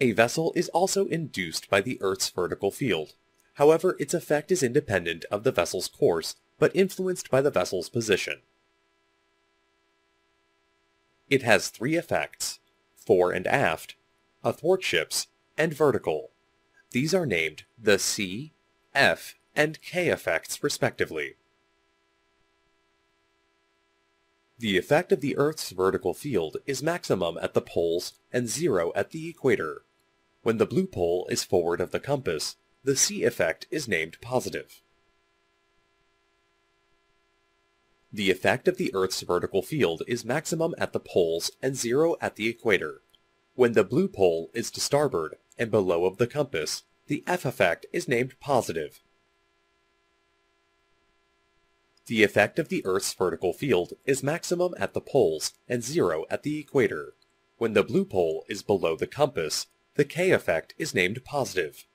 A vessel is also induced by the Earth's vertical field. However, its effect is independent of the vessel's course, but influenced by the vessel's position. It has three effects: fore and aft, athwartships, and vertical. These are named the C, F, and K effects respectively. The effect of the Earth's vertical field is maximum at the poles and zero at the equator. When the blue pole is forward of the compass, the C effect is named positive. The effect of the Earth's vertical field is maximum at the poles and zero at the equator. When the blue pole is to starboard and below of the compass, the F effect is named positive. The effect of the Earth's vertical field is maximum at the poles and zero at the equator. When the blue pole is below the compass, the K effect is named positive.